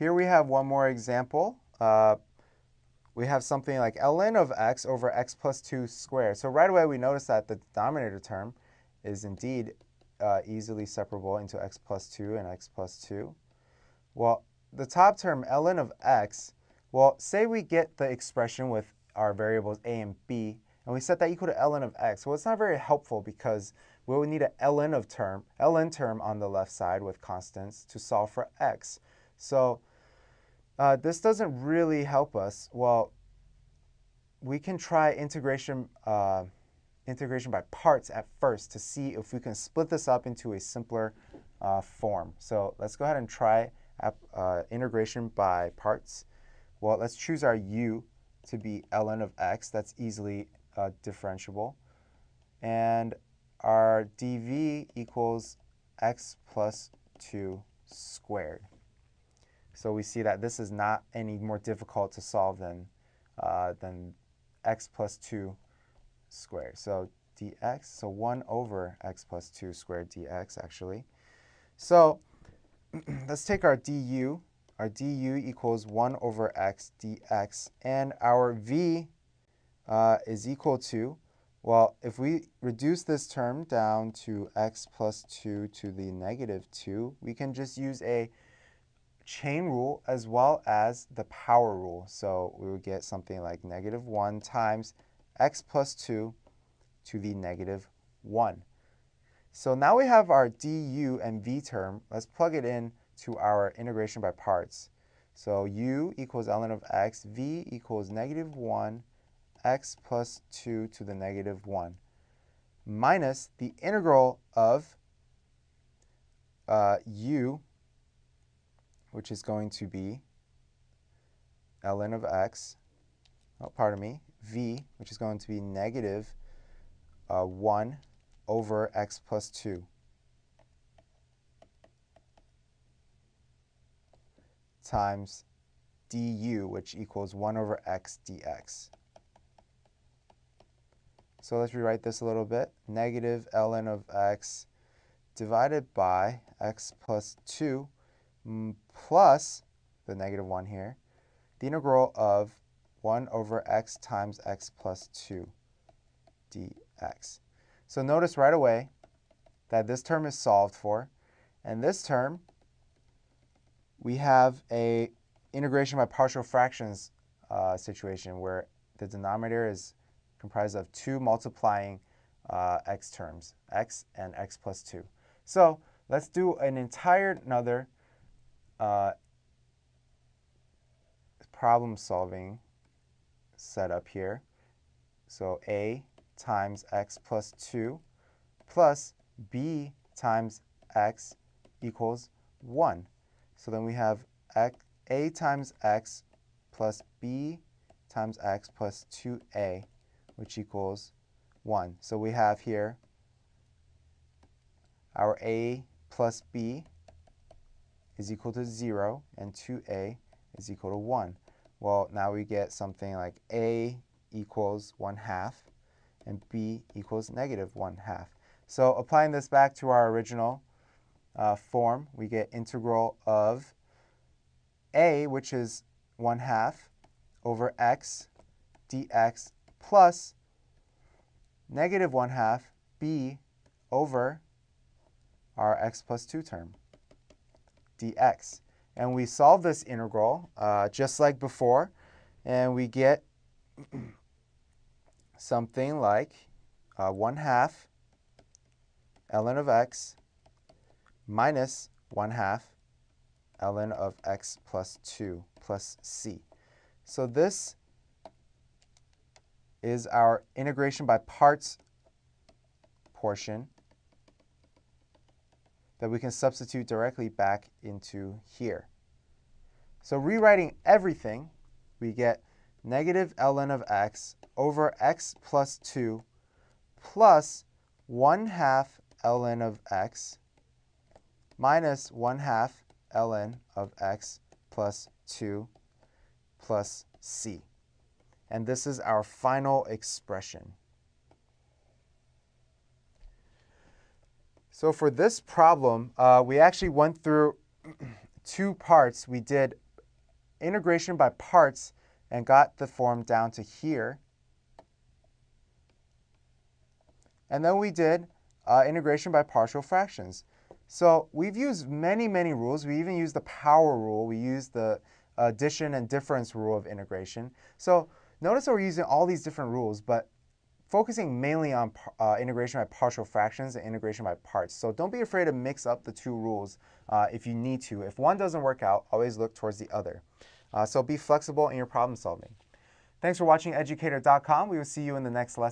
Here we have one more example. We have something like ln of x over x plus 2 squared. So right away we notice that the denominator term is indeed easily separable into x plus 2 and x plus 2. Well, the top term, ln of x, well, say we get the expression with our variables a and b, and we set that equal to ln of x. Well, it's not very helpful because we would need a ln term on the left side with constants to solve for x. So this doesn't really help us. Well, we can try integration by parts at first to see if we can split this up into a simpler form. So let's go ahead and try integration by parts. Well, let's choose our u to be ln of x. That's easily differentiable. And our dv equals x plus 2 squared. So we see that this is not any more difficult to solve than x plus 2 squared. So dx, so 1 over x plus 2 squared dx, actually. So let's take our du. Our du equals 1 over x dx. And our v is equal to, well, if we reduce this term down to x plus 2 to the negative 2, we can just use a chain rule as well as the power rule. So we would get something like negative 1 times x plus 2 to the negative 1. So now we have our du and v term. Let's plug it in to our integration by parts. So u equals ln of x, v equals negative 1, x plus 2 to the negative 1, minus the integral of u, which is going to be ln of x, v, which is going to be negative 1 over x plus 2 times du, which equals 1 over x dx. So let's rewrite this a little bit. Negative ln of x divided by x plus 2 plus the negative 1 here, the integral of 1 over x times x plus 2 dx. So notice right away that this term is solved for, and this term we have a integration by partial fractions situation where the denominator is comprised of two multiplying x terms, x and x plus 2. So let's do an entire another problem solving setup here. So a times x plus 2 plus b times x equals 1. So then we have a times x plus b times x plus 2a, which equals 1. So we have here our a plus b is equal to 0, and 2a is equal to 1. Well, now we get something like a equals 1/2. And b equals negative 1/2. So applying this back to our original form, we get integral of a, which is 1/2, over x dx plus negative 1/2 b over our x plus 2 term dx. And we solve this integral just like before, and we get something like 1/2 ln of x minus 1/2 ln of x plus 2 plus c. So this is our integration by parts portion that we can substitute directly back into here. So rewriting everything, we get negative ln of x over x plus 2 plus 1/2 ln of x minus 1/2 ln of x plus 2 plus c. And this is our final expression. So for this problem, we actually went through two parts. We did integration by parts and got the form down to here. And then we did integration by partial fractions. So we've used many, many rules. We even used the power rule. We used the addition and difference rule of integration. So notice that we're using all these different rules, but focusing mainly on integration by partial fractions and integration by parts. So don't be afraid to mix up the two rules if you need to. If one doesn't work out, always look towards the other. So be flexible in your problem solving. Thanks for watching Educator.com. We will see you in the next lesson.